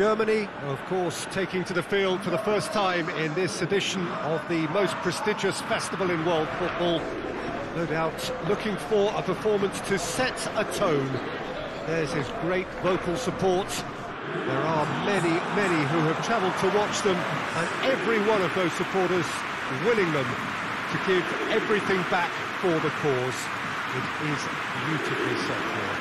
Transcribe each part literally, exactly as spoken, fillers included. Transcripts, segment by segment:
Germany, of course, taking to the field for the first time in this edition of the most prestigious festival in world football. No doubt looking for a performance to set a tone. There's his great vocal support. There are many, many who have travelled to watch them, and every one of those supporters willing them to give everything back for the cause. It is beautifully set here.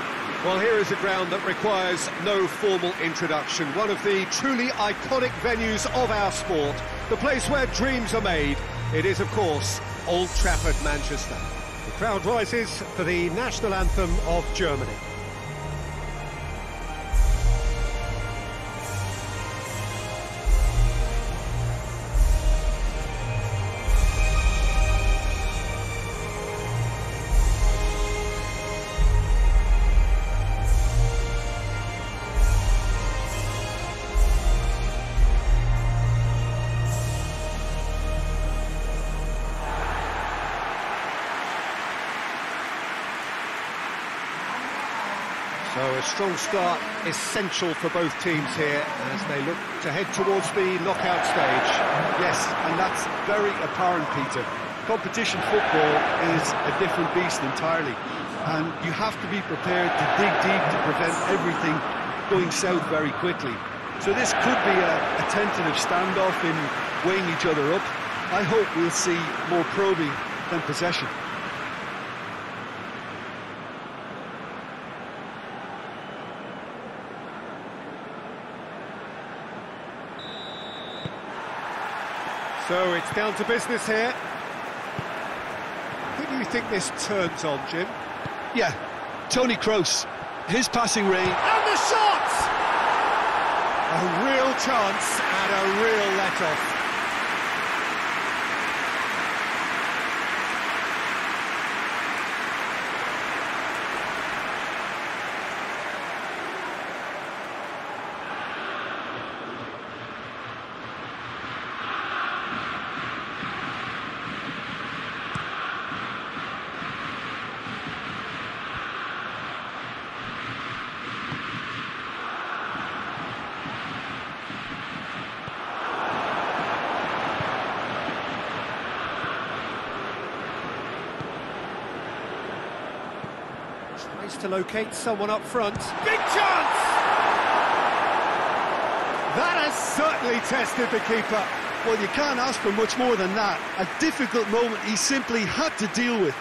Well, here is a ground that requires no formal introduction. One of the truly iconic venues of our sport. The place where dreams are made. It is, of course, Old Trafford, Manchester. The crowd rises for the national anthem of Germany. So a strong start, essential for both teams here as they look to head towards the knockout stage. Yes, and that's very apparent, Peter. Competition football is a different beast entirely, and you have to be prepared to dig deep to prevent everything going south very quickly. So this could be a, a tentative standoff in weighing each other up. I hope we'll see more probing than possession. So it's down to business here. Who do you think this turns on, Jim? Yeah, Tony Kroos. His passing range. And the shots! A real chance and a real let-off. Tries to locate someone up front. Big chance! That has certainly tested the keeper. Well, you can't ask for much more than that. A difficult moment he simply had to deal with.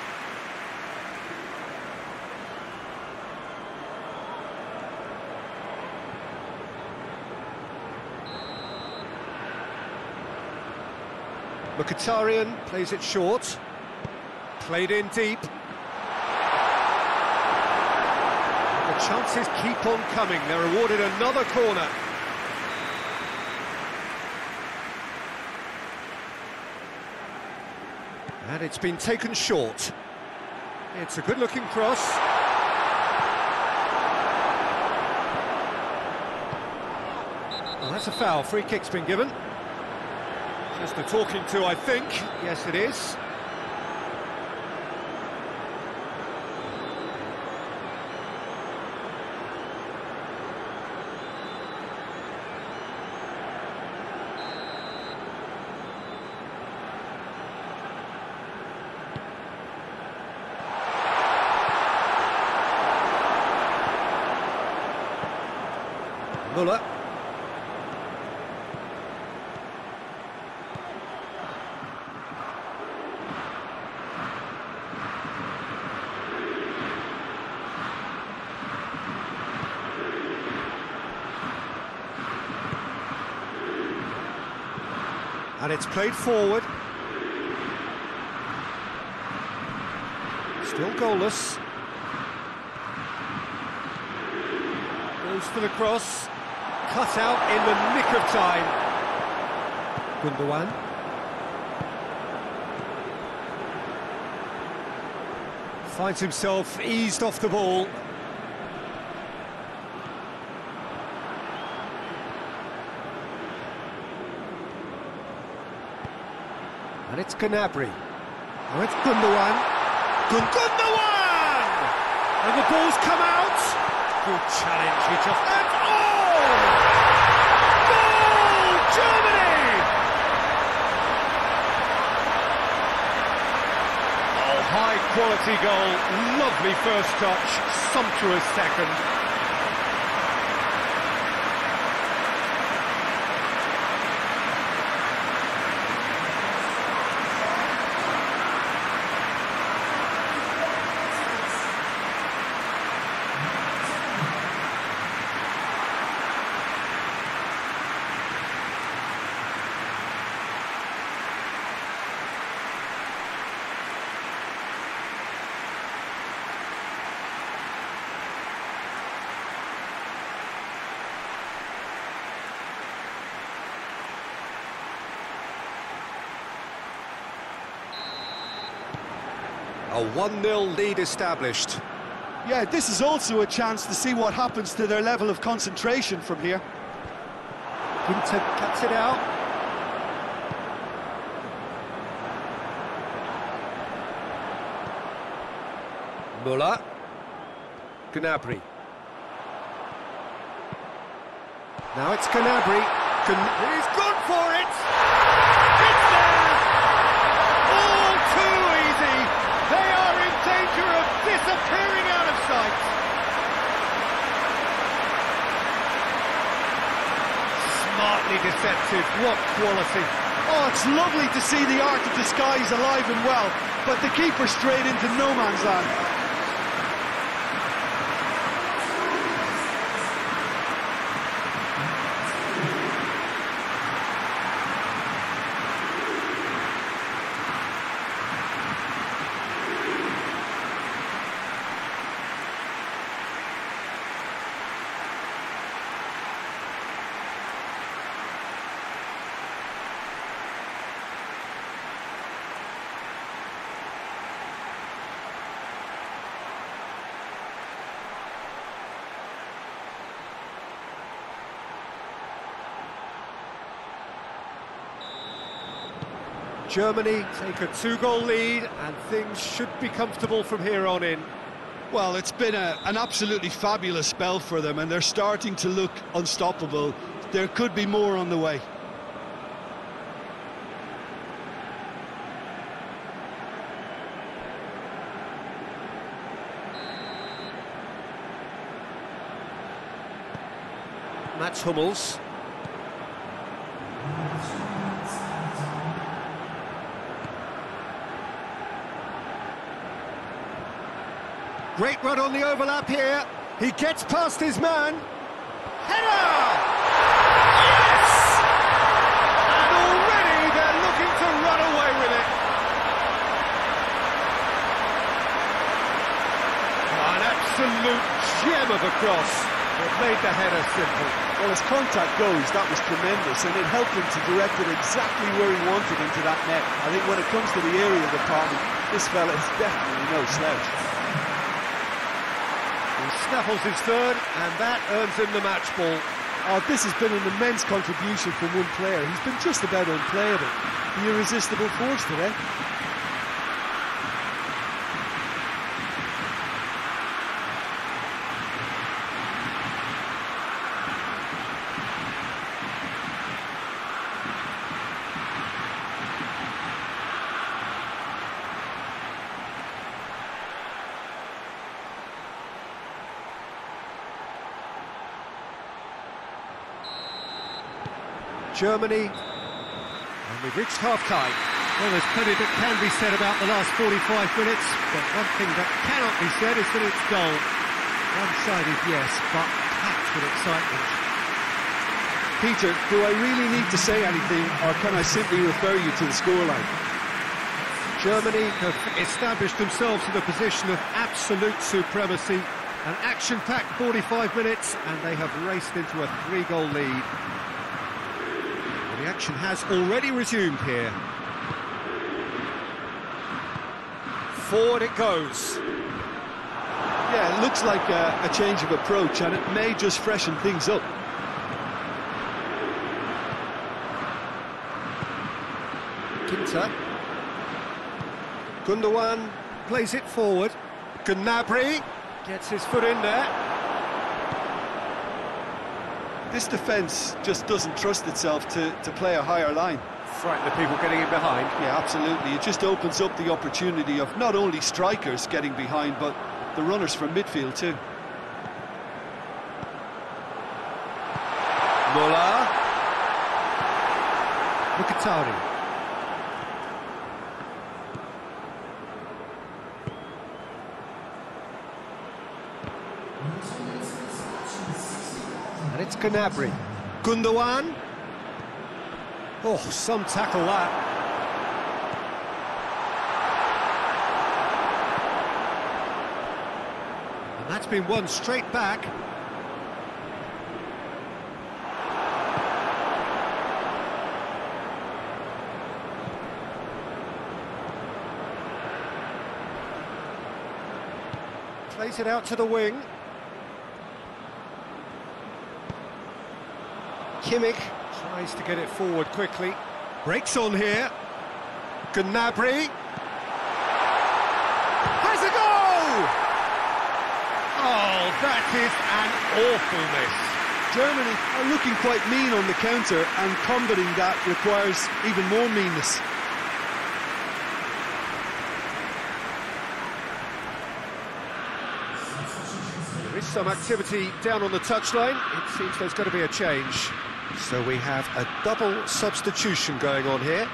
Mkhitaryan plays it short. Played in deep. Chances keep on coming. They're awarded another corner. And it's been taken short. It's a good-looking cross. Well, that's a foul. Free kick's been given. Just a talking to, I think. Yes, it is. Muller. And it's played forward. Still goalless. Goes for the cross. Cut out in the nick of time. Gundogan. Finds himself eased off the ball. And it's Gnabry. Now it's Gundogan. Gundogan! And the ball's come out. Good challenge. He just... And oh! quality goal, lovely first touch, sumptuous second. A one nil lead established. Yeah, this is also a chance to see what happens to their level of concentration from here. Ginter cuts it out. Müller. Gnabry. Now it's Gnabry. Gnabry. He's gone for it! It's there! All too easy! They are in danger of disappearing out of sight. Smartly deceptive, what quality. Oh, it's lovely to see the art of disguise alive and well, but the keeper straight into no man's land. Germany take a two-goal lead, and things should be comfortable from here on in. Well, it's been a, an absolutely fabulous spell for them, and they're starting to look unstoppable. There could be more on the way. Mats Hummels. Great run on the overlap here. He gets past his man. Header! Yes! And already they're looking to run away with it. An absolute gem of a cross. They've made the header simple. Well, as contact goes, that was tremendous, and it helped him to direct it exactly where he wanted into that net. I think when it comes to the area of the department, this fella is definitely no slouch. Snaffles his third, and that earns him the match ball. Oh, this has been an immense contribution from one player. He's been just about unplayable. The irresistible force today. Germany, and we've reached half-time. Well, there's plenty that can be said about the last forty-five minutes, but one thing that cannot be said is that it's goal. One-sided, yes, but packed with excitement. Peter, do I really need to say anything, or can I simply refer you to the scoreline? Germany have established themselves in a position of absolute supremacy. An action-packed forty-five minutes, and they have raced into a three-goal lead. The action has already resumed here. Forward it goes. Yeah, it looks like a, a change of approach, and it may just freshen things up. Ginter. Gundogan plays it forward. Gnabry gets his foot in there. This defence just doesn't trust itself to, to play a higher line. Frighten the people getting in behind. Yeah, absolutely. It just opens up the opportunity of not only strikers getting behind, but the runners from midfield too. Mola. Mkhitaryan. And it's Gnabry. Gundogan. Oh, some tackle that. And that's been won straight back. Plays it out to the wing. Kimmich tries to get it forward quickly. Breaks on here. Gnabry. Has a goal! Oh, that is an awful miss. Germany are looking quite mean on the counter, and combating that requires even more meanness. There is some activity down on the touchline. It seems there's going to be a change. So we have a double substitution going on here.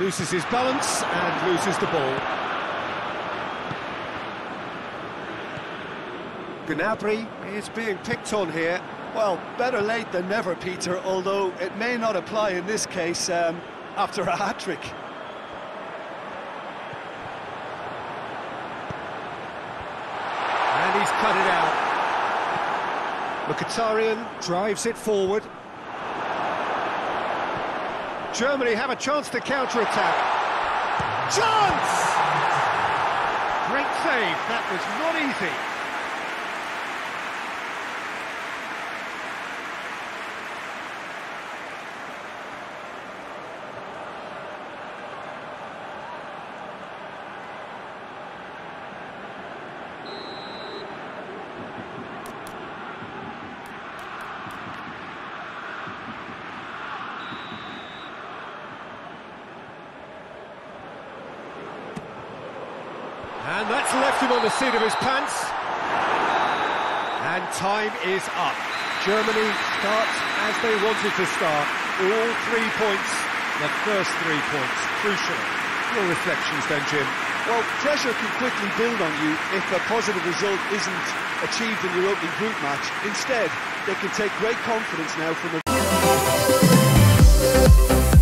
Loses his balance and loses the ball. Gnabry is being picked on here. Well, better late than never, Peter, although it may not apply in this case um, after a hat-trick. And he's cut it out. Mkhitaryan drives it forward. Germany have a chance to counter-attack. Chance! Great save, that was not easy. And that's left him on the seat of his pants. And time is up. Germany starts as they wanted to start. All three points, the first three points, crucial. Your reflections then, Jim? Well, pressure can quickly build on you if a positive result isn't achieved in your opening group match. Instead, they can take great confidence now from a...